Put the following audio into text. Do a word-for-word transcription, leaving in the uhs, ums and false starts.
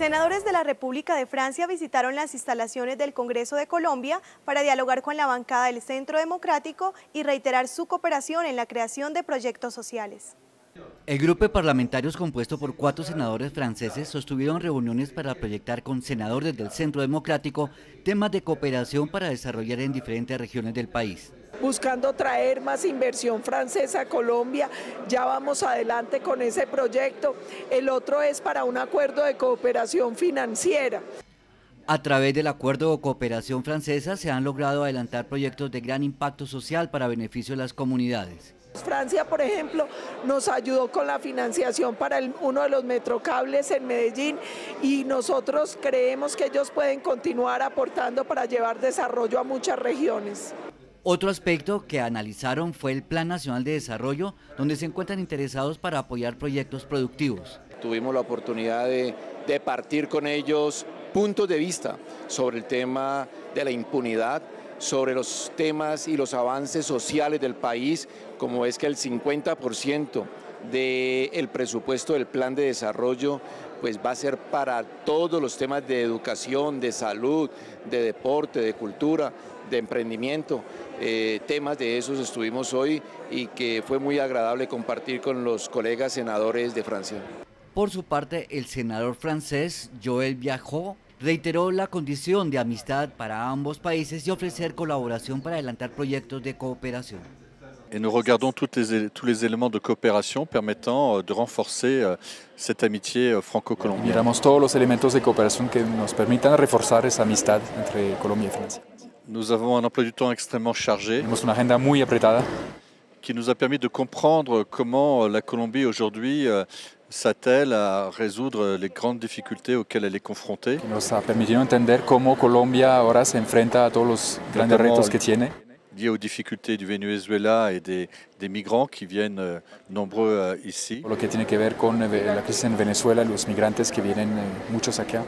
Senadores de la República de Francia visitaron las instalaciones del Congreso de Colombia para dialogar con la bancada del Centro Democrático y reiterar su cooperación en la creación de proyectos sociales. El grupo de parlamentarios compuesto por cuatro senadores franceses sostuvieron reuniones para proyectar con senadores del Centro Democrático temas de cooperación para desarrollar en diferentes regiones del país. Buscando traer más inversión francesa a Colombia, ya vamos adelante con ese proyecto. El otro es para un acuerdo de cooperación financiera. A través del acuerdo de cooperación francesa se han logrado adelantar proyectos de gran impacto social para beneficio de las comunidades. Francia, por ejemplo, nos ayudó con la financiación para el, uno de los metrocables en Medellín y nosotros creemos que ellos pueden continuar aportando para llevar desarrollo a muchas regiones. Otro aspecto que analizaron fue el Plan Nacional de Desarrollo, donde se encuentran interesados para apoyar proyectos productivos. Tuvimos la oportunidad de, de partir con ellos puntos de vista sobre el tema de la impunidad, sobre los temas y los avances sociales del país, como es que el cincuenta por ciento del presupuesto del plan de desarrollo pues va a ser para todos los temas de educación, de salud, de deporte, de cultura, de emprendimiento. Eh, temas de esos estuvimos hoy y que fue muy agradable compartir con los colegas senadores de Francia. Por su parte, el senador francés Joel Viajó reiteró la condición de amistad para ambos países y ofrecer colaboración para adelantar proyectos de cooperación. Et nous regardons toutes les, tous les éléments de coopération permettant de renforcer cette amitié franco-colombienne. Miramos todos los elementos de cooperación que nos permitan reforzar esa amistad entre Colombia y Francia. Nous avons un emploi du temps extrêmement chargé. Tenemos una agenda muy apretada. Qui nous a permis de comprendre comment la Colombie aujourd'hui s'attelle à résoudre les grandes difficultés auxquelles elle est confrontée. Qui nous a permis d'entendre comment Colombia ahora se enfrenta a todos los grandes retos que tiene. Liés aux difficultés du Venezuela et des, des migrants qui viennent euh, nombreux euh, ici. Lo que tiene que ver con la crisis en Venezuela, los migrantes que vienen eh, muchos acá.